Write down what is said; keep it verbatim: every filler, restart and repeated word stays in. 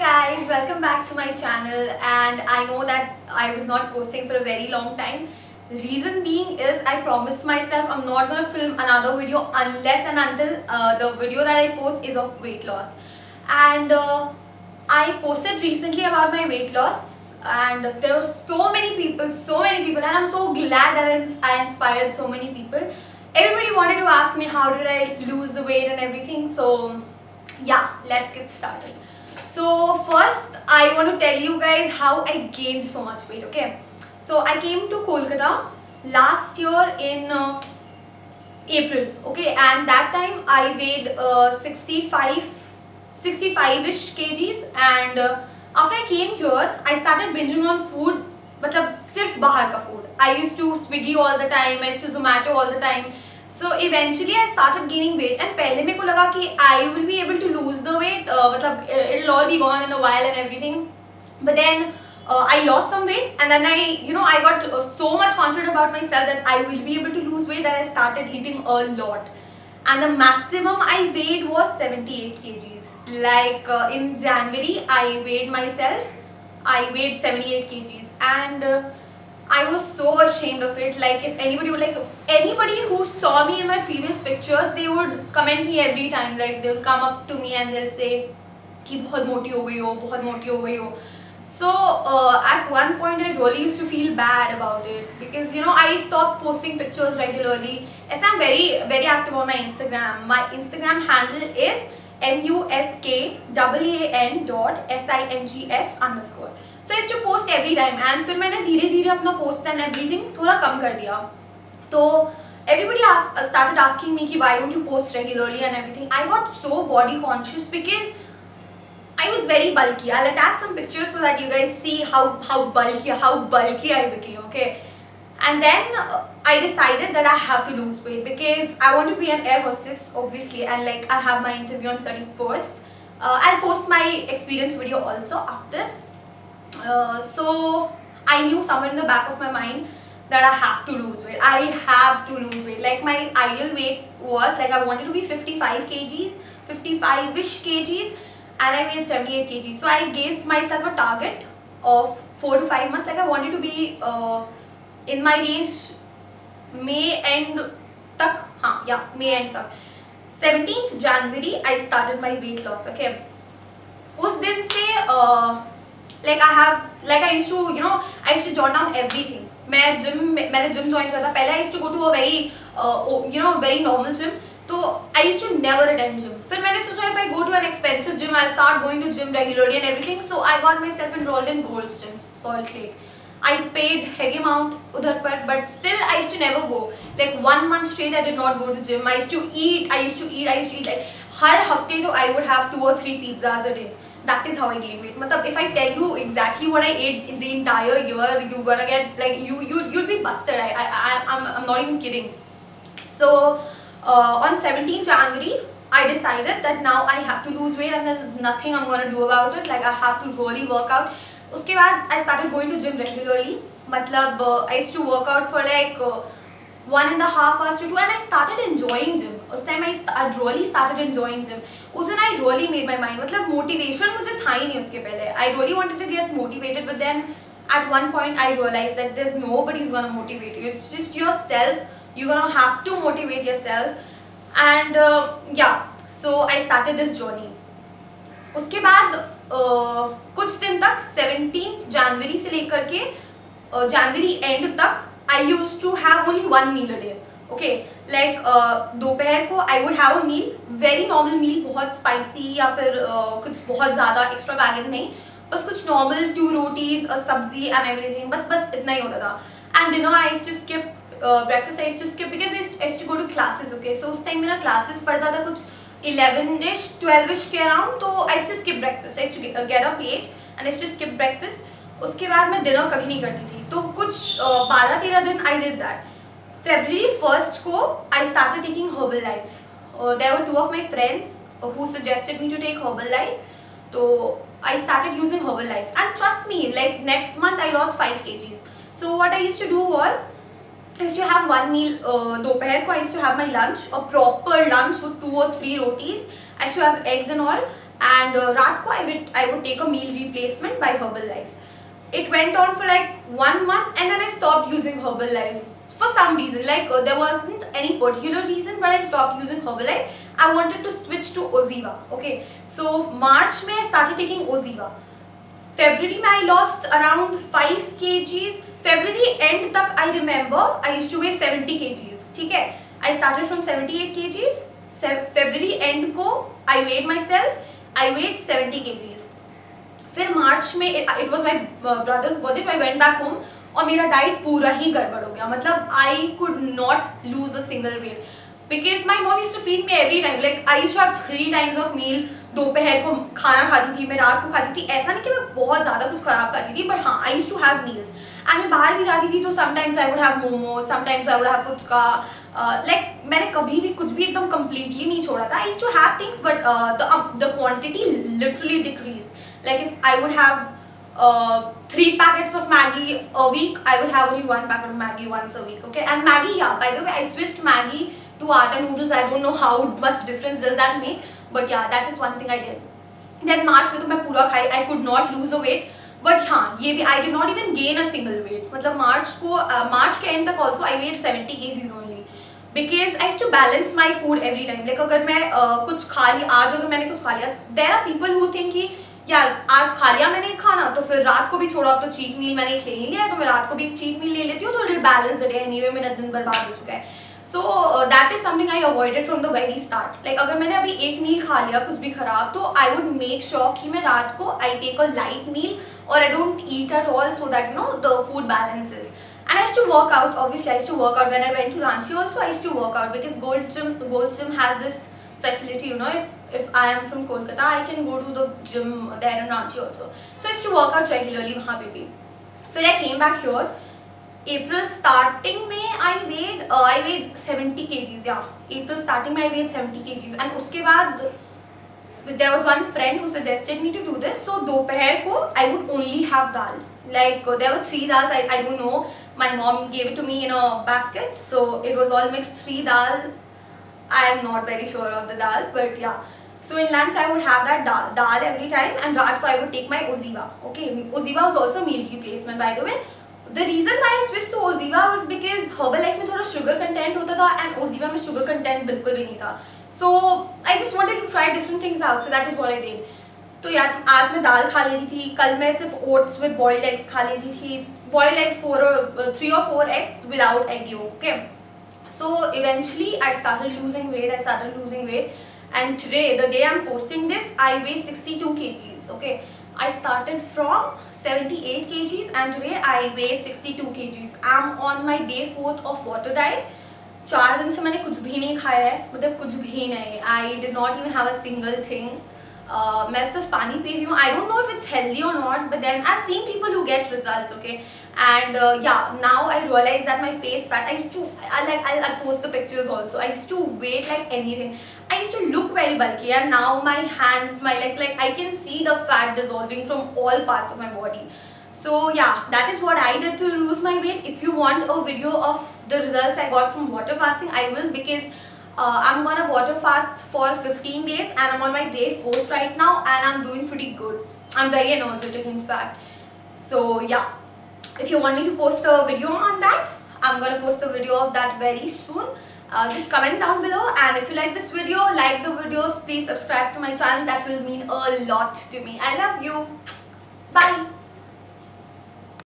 guys, welcome back to my channel. And I know that I was not posting for a very long time. The reason being is I promised myself I'm not going to film another video unless and until uh, the video that I post is of weight loss. And uh, I posted recently about my weight loss, and there were so many people, so many people, and I'm so glad that I inspired so many people. Everybody wanted to ask me how did I lose the weight and everything, so yeah, let's get started. So first I want to tell you guys how I gained so much weight. Okay, so I came to Kolkata last year in uh, April, okay, and that time I weighed uh, sixty-five sixty-five-ish kgs, and uh, after I came here I started binging on food, but just bahar ka food. I used to Swiggy all the time, I used to Zomato all the time. So eventually I started gaining weight, and पहले मेरे को लगा कि I will be able to lose the weight, मतलब uh, it'll all be gone in a while and everything. But then uh, I lost some weight, and then I, you know, I got uh, so much confident about myself that I will be able to lose weight that I started eating a lot. And the maximum I weighed was seventy-eight kgs. Like uh, in January I weighed myself, I weighed seventy-eight kgs, and uh, I was so ashamed of it. Like if anybody would, like anybody who saw me in my previous pictures, they would comment me every time. Like they will come up to me and they'll say ki bahut moti ho gayi ho, bahut moti ho gayi ho. So uh, at one point I really used to feel bad about it, because you know I stopped posting pictures regularly, as I'm very very active on my Instagram. My Instagram handle is m u s k double a n dot s i n g h underscore. So I used to post every time, and फिर मैंने धीरे धीरे अपना post and everything थोड़ा कम कर दिया. तो everybody asked, started asking me कि why don't you post regularly and everything. I got so body conscious because I was very bulky. I'll attach some pictures so that you guys see how how bulky how bulky I became. Okay, and then uh, I decided that I have to lose weight because I want to be an air hostess, obviously, and like I have my interview on thirty-first. Uh, I'll post my experience video also after this. Uh, so I knew somewhere in the back of my mind that I have to lose weight. I have to lose weight. Like my ideal weight was like I wanted to be fifty-five kgs, fifty-five-ish kgs, and I weighed seventy-eight kgs. So I gave myself a target of four to five months. Like I wanted to be uh, in my range. May end tak, हाँ, yeah, May end तक. seventeenth January I started my weight loss. Okay, उस दिन से uh, like I have like I used to you know I used to jot down everything. मैं gym मैंने gym join किया था पहले. I used to go to a very uh, you know very normal gym. So I used to never attend gym. फिर मैंने सोचा if I go to an expensive gym I'll start going to gym regularly and everything. So I got myself enrolled in Gold's Gym, Salt Lake. I paid heavy amount udhar par, but still I used to never go. Like one month straight I did not go to gym. I used to eat, I used to eat, I used to eat. Like har hafte to I would have two or three pizzas a day. That is how I gained weight. Matlab if I tell you exactly what I ate in the entire year, you're gonna get like you you you'll be busted. I I I'm I'm not even kidding. So uh, on seventeenth January I decided that now I have to lose weight, and there's nothing I'm gonna do about it. Like I have to really work out. उसके बाद I started going to gym regularly. मतलब uh, I used to work out for like uh, one and a half hours to two, and I started enjoying gym. उस time I, I really started enjoying gym. उस दिन I really made my mind. मतलब motivation मुझे था ही नहीं उसके पहले. I really wanted to get motivated, but then at one point I realized that there's nobody who's gonna motivate you. It's just yourself. You're gonna have to motivate yourself. And uh, yeah, so I started this journey. उसके बाद Uh, कुछ दिन तक seventeenth January से लेकर के uh, January end तक I used to have only one meal a day. Okay, like uh, दोपहर को I would have a meal, very normal meal, बहुत spicy या फिर uh, कुछ बहुत ज़्यादा extravagant नहीं, बस कुछ normal two rotis, सब्जी and everything, बस बस इतना ही होता था. And dinner I used to skip, uh, breakfast I used to skip because I used, I used to go to classes. Okay, so उस time मेरा classes पढ़ता था कुछ eleven-ish, twelve-ish के around, तो I used to skip breakfast. I used to get up late and I used to skip breakfast. उसके बाद मैं dinner कभी नहीं करती थी. तो कुछ twelve thirteen दिन I did that. February first को I started taking Herbalife. Uh, there were two of my friends who suggested me to take Herbalife. तो I started using Herbalife, and trust me, like next month I lost five kgs. So what I used to do was I used to have one meal uh, दोपहर को. I used to have my lunch, a proper lunch with two or three rotis. I used to have eggs and all, and uh, रात को I would I would take a meal replacement by Herbalife. It went on for like one month and then I stopped using Herbalife for some reason. Like uh, there wasn't any particular reason, but I stopped using Herbalife. I wanted to switch to Oziva. Okay, so March में I started taking Oziva. February में I lost around five kgs. February end तक I remember I used to weigh seventy kgs. ठीक है, I started from seventy-eight kgs. February end को I weighed myself. I weighed seventy kgs. फिर मार्च में it was my brother's birthday, I went back home और मेरा diet पूरा ही गड़बड़ हो गया. मतलब I could not lose a single weight because my mom used to feed me every time. Like I used to have three times of meal. दोपहर को खाना खाती थी मैं, रात को खाती थी. ऐसा नहीं कि मैं बहुत ज़्यादा कुछ खराब खाती थी, but हाँ I used to have meals. और मैं बाहर भी जाती थी तो sometimes I would have momos, sometimes I would have phuchka. Like मैंने कभी भी कुछ भी एकदम completely नहीं छोड़ा था. I used to have things but the the quantity literally decreased. Like if I would have uh, three packets of Maggi a week, I would have only one packet of Maggi once a week. Okay, and Maggi, yeah. By the way, I switched Maggi to atta noodles. I don't know how much difference does that make, but yeah, that is one thing I did. Then March में तो मैं पूरा खाई. I could not lose a weight, but हाँ ये भी I did not even gain a single weight. मतलब March को uh, March के end तक also I weighed seventy kgs only because I used to balance my food every time. Like अगर मैं uh, कुछ खा लिया आज, अगर मैंने कुछ खा लिया, there are people who think कि यार आज खा लिया मैंने खाना तो फिर रात को भी छोड़ा, अब तो चीट मील मैंने एक ले ही लिया है तो मैं रात को भी एक चीट मील ले लेती हूँ तो it balance the day. Anyway मेरा दिन बर्बाद हो चुका है. So that is something I avoided from the very start. Like अगर मैंने अभी एक मील खा लिया कुछ भी खराब तो आई वुड मेक श्योर कि मैं रात को I take a light meal और I don't eat at all so that you know the food balances. And I used to work out, obviously I used to work out. When I went to Ranchi also I used to work out because Gold's Gym Gold's Gym has this facility, you know. If if I am from Kolkata, I can go to the gym there in Ranchi also. So I used to work out regularly वहाँ पे भी. फिर I came back here. April starting में I weighed uh, I weighed seventy kgs. Yeah, April starting में I weighed seventy kgs. And उसके बाद there was one friend who suggested me to do this. So दोपहर को I would only have dal. Like there were three dals. I I don't know. My mom gave it to me in a basket. So it was all mixed three dal. I am not very sure of the dal, but yeah. So in lunch I would have that dal, dal every time, and रात को I would take my Oziva. Okay, Oziva was also meal replacement by the way. The reason why I switched to Oziva was because Herbalife में थोड़ा sugar content होता था and Oziva में sugar content बिल्कुल भी नहीं था. So I just wanted to try different things out, so that is what I did. तो यार आज मैं दाल खा लेती थी, कल मैं सिर्फ oats with boiled eggs खा लेती थी. Boiled eggs four or three or four eggs without egg yolk. Okay. So eventually I started losing weight. I started losing weight, and today, the day I'm posting this, I weigh sixty-two kgs. Okay, I started from seventy-eight kgs, and today I weigh sixty-two kgs. I'm on my day fourth of water diet. चार दिन से मैंने कुछ भी नहीं खाया है, मतलब कुछ भी नहीं. I did not even have a single thing. Uh, मैं सिर्फ पानी पी रही हूँ. I don't know if it's healthy or not, but then I've seen people who get results. Okay. And uh, yeah, now I realize that my face fat. I used to, I like, I'll, I'll post the pictures also. I used to weigh like anything. I used to look very bulky, and now my hands, my legs, like I can see the fat dissolving from all parts of my body. So yeah, that is what I did to lose my weight. If you want a video of the results I got from water fasting, I will, because uh, I'm gonna water fast for fifteen days, and I'm on my day fourth right now, and I'm doing pretty good. I'm very energetic, in fact. So yeah. If you want me to post a video on that, I'm going to post a video of that very soon. Uh, just comment down below, and if you like this video, like the videos, please subscribe to my channel. That will mean a lot to me. I love you.